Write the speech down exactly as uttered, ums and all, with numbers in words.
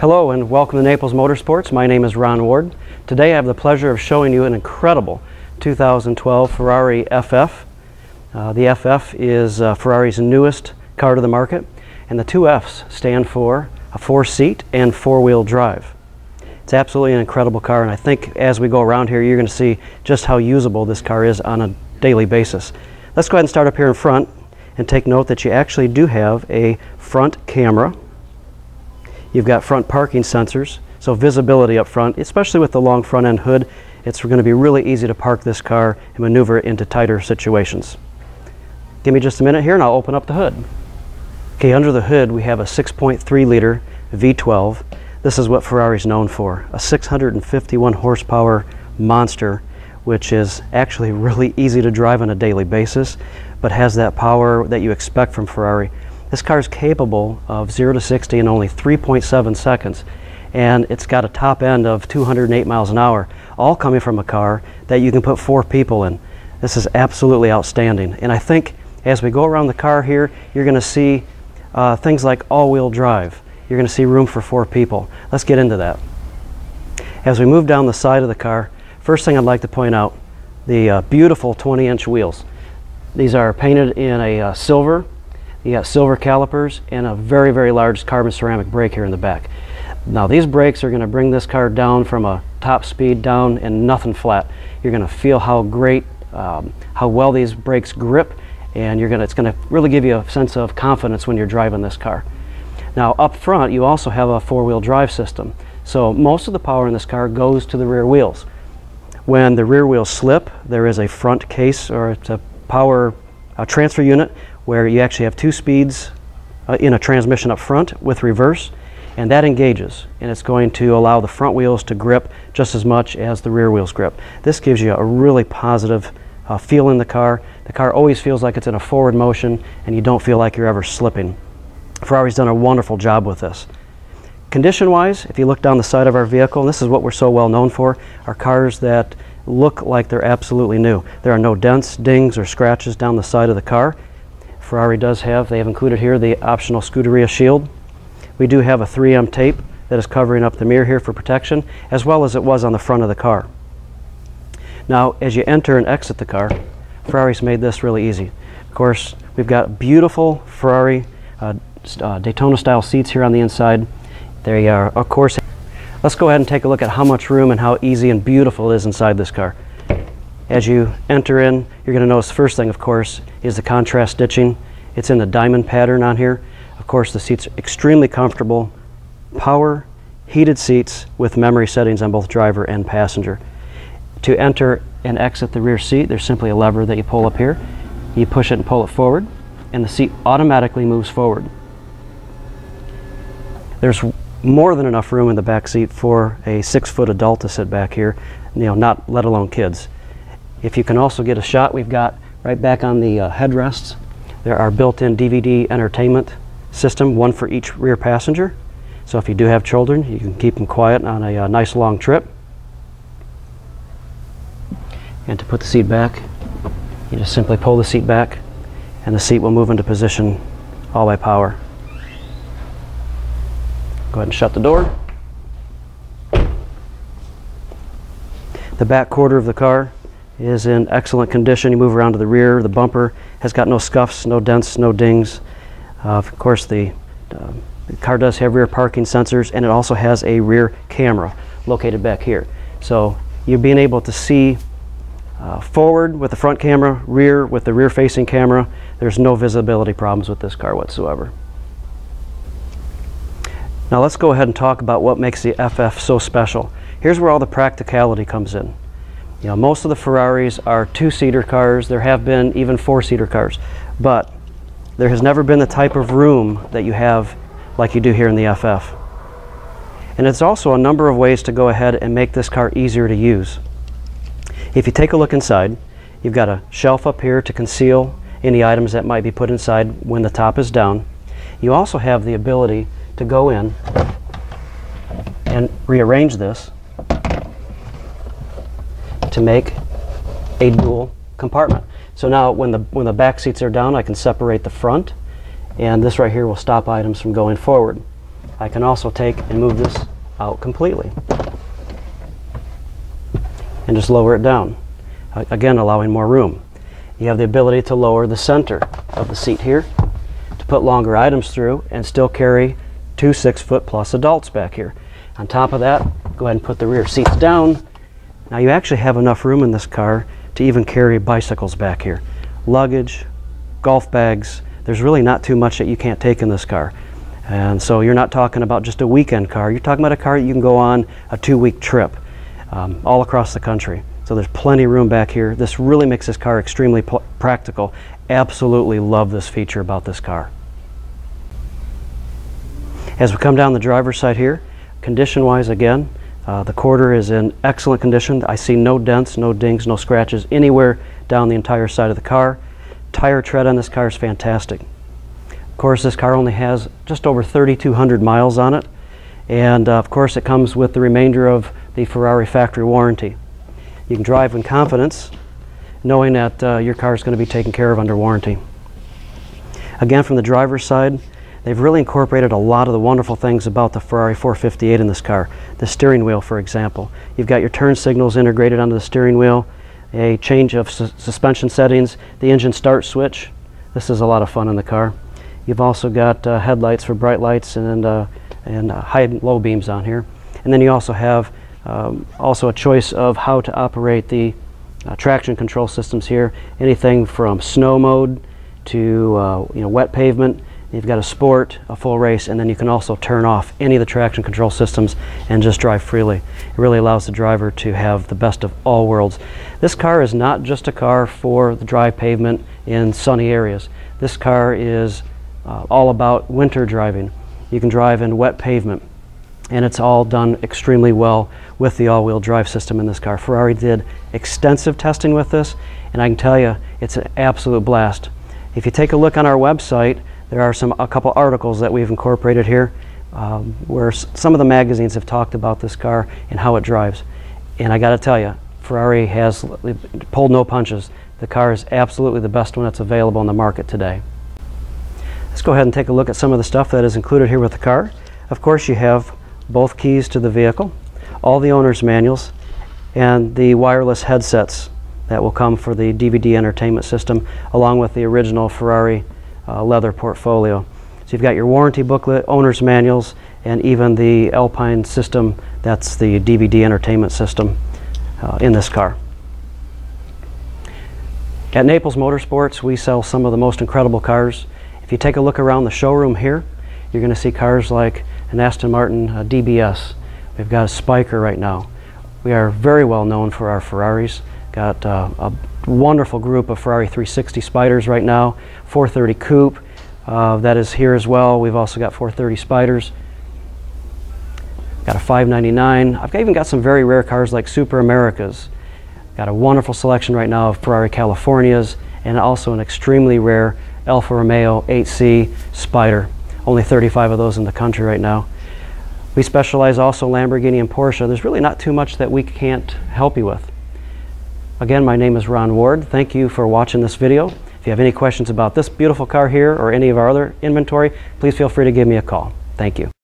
Hello and welcome to Naples Motorsports. My name is Ron Ward. Today I have the pleasure of showing you an incredible two thousand twelve Ferrari F F. Uh, the F F is uh, Ferrari's newest car to the market, and the two F's stand for a four-seat and four-wheel drive. It's absolutely an incredible car, and I think as we go around here you're going to see just how usable this car is on a daily basis. Let's go ahead and start up here in front and take note that you actually do have a front camera. You've got front parking sensors, so visibility up front, especially with the long front end hood, it's going to be really easy to park this car and maneuver it into tighter situations. Give me just a minute here and I'll open up the hood. Okay, under the hood we have a six point three liter V twelve. This is what Ferrari's known for, a six hundred fifty-one horsepower monster, which is actually really easy to drive on a daily basis, but has that power that you expect from Ferrari. This car is capable of zero to sixty in only three point seven seconds, and it's got a top end of two hundred eight miles an hour, all coming from a car that you can put four people in. This is absolutely outstanding, and I think as we go around the car here, you're going to see uh, things like all-wheel drive. You're going to see room for four people. Let's get into that. As we move down the side of the car, first thing I'd like to point out, the uh, beautiful twenty inch wheels. These are painted in a uh, silver. You got silver calipers and a very, very large carbon ceramic brake here in the back. Now these brakes are going to bring this car down from a top speed down and nothing flat. You're going to feel how great, um, how well these brakes grip, and you're going to, it's going to really give you a sense of confidence when you're driving this car. Now up front you also have a four-wheel drive system, so most of the power in this car goes to the rear wheels. When the rear wheels slip, there is a front case, or it's a power a transfer unit, where you actually have two speeds uh, in a transmission up front with reverse, and that engages, and it's going to allow the front wheels to grip just as much as the rear wheels grip. This gives you a really positive uh, feel in the car. The car always feels like it's in a forward motion, and you don't feel like you're ever slipping. Ferrari's done a wonderful job with this. Condition-wise, if you look down the side of our vehicle, and this is what we're so well known for, are cars that look like they're absolutely new. There are no dents, dings, or scratches down the side of the car. Ferrari does have, they have included here, the optional Scuderia shield. We do have a three M tape that is covering up the mirror here for protection, as well as it was on the front of the car. Now, as you enter and exit the car, Ferrari's made this really easy. Of course, we've got beautiful Ferrari uh, uh, Daytona style seats here on the inside. They are, of course. Let's go ahead and take a look at how much room and how easy and beautiful it is inside this car. As you enter in, you're going to notice first thing, of course, is the contrast stitching. It's in the diamond pattern on here. Of course, the seats are extremely comfortable. Power, heated seats with memory settings on both driver and passenger. To enter and exit the rear seat, there's simply a lever that you pull up here. You push it and pull it forward, and the seat automatically moves forward. There's more than enough room in the back seat for a six-foot adult to sit back here, you know, not let alone kids. If you can also get a shot, we've got right back on the uh, headrests, there are built-in D V D entertainment system, one for each rear passenger. So if you do have children, you can keep them quiet on a uh, nice long trip. And to put the seat back, you just simply pull the seat back, and the seat will move into position all by power. Go ahead and shut the door. The back quarter of the car is in excellent condition. You move around to the rear, the bumper has got no scuffs, no dents, no dings. Uh, of course, the, uh, the car does have rear parking sensors, and it also has a rear camera located back here. So you're being able to see uh, forward with the front camera, rear with the rear-facing camera. There's no visibility problems with this car whatsoever. Now let's go ahead and talk about what makes the F F so special. Here's where all the practicality comes in. You know, most of the Ferraris are two-seater cars. There have been even four-seater cars, but there has never been the type of room that you have like you do here in the F F. And it's also a number of ways to go ahead and make this car easier to use. If you take a look inside, you've got a shelf up here to conceal any items that might be put inside when the top is down. You also have the ability to go in and rearrange this to make a dual compartment. So now when the when the back seats are down, I can separate the front, and this right here will stop items from going forward. I can also take and move this out completely and just lower it down, again allowing more room. You have the ability to lower the center of the seat here to put longer items through and still carry two six foot plus adults back here. On top of that, go ahead and put the rear seats down. Now you actually have enough room in this car to even carry bicycles back here. Luggage, golf bags, there's really not too much that you can't take in this car. And so you're not talking about just a weekend car, you're talking about a car you can go on a two-week trip um, all across the country. So there's plenty of room back here. This really makes this car extremely practical. Absolutely love this feature about this car. As we come down the driver's side here, condition-wise again, uh, the quarter is in excellent condition. I see no dents, no dings, no scratches anywhere down the entire side of the car. Tire tread on this car is fantastic. Of course, this car only has just over thirty-two hundred miles on it, and uh, of course it comes with the remainder of the Ferrari factory warranty. You can drive in confidence knowing that uh, your car is going to be taken care of under warranty. Again, from the driver's side, they've really incorporated a lot of the wonderful things about the Ferrari four fifty-eight in this car. The steering wheel, for example, you've got your turn signals integrated onto the steering wheel, a change of su suspension settings, the engine start switch. This is a lot of fun in the car. You've also got uh, headlights for bright lights and, uh, and uh, high and low beams on here. And then you also have um, also a choice of how to operate the uh, traction control systems here. Anything from snow mode to uh, you know, wet pavement. You've got a sport, a full race, and then you can also turn off any of the traction control systems and just drive freely. It really allows the driver to have the best of all worlds. This car is not just a car for the dry pavement in sunny areas. This car is uh, all about winter driving. You can drive in wet pavement, and it's all done extremely well with the all-wheel drive system in this car. Ferrari did extensive testing with this, and I can tell you it's an absolute blast. If you take a look on our website, there are some a couple articles that we've incorporated here um, where some of the magazines have talked about this car and how it drives. And I gotta tell you, Ferrari has pulled no punches. The car is absolutely the best one that's available in the market today. Let's go ahead and take a look at some of the stuff that is included here with the car. Of course, you have both keys to the vehicle, all the owner's manuals, and the wireless headsets that will come for the D V D entertainment system, along with the original Ferrari Uh, leather portfolio. So you've got your warranty booklet, owner's manuals, and even the Alpine system, that's the D V D entertainment system uh, in this car. At Naples Motorsports, we sell some of the most incredible cars. If you take a look around the showroom here, you're going to see cars like an Aston Martin uh, D B S. We've got a Spiker right now. We are very well known for our Ferraris. Got uh, a wonderful group of Ferrari three sixty Spiders right now, four thirty Coupe, uh, that is here as well. We've also got four thirty Spiders, got a five ninety-nine. I've even got some very rare cars like Super Americas. Got a wonderful selection right now of Ferrari Californias, and also an extremely rare Alfa Romeo eight C Spider. Only thirty-five of those in the country right now. We specialize also Lamborghini and Porsche. There's really not too much that we can't help you with. Again, my name is Ron Ward. Thank you for watching this video. If you have any questions about this beautiful car here or any of our other inventory, please feel free to give me a call. Thank you.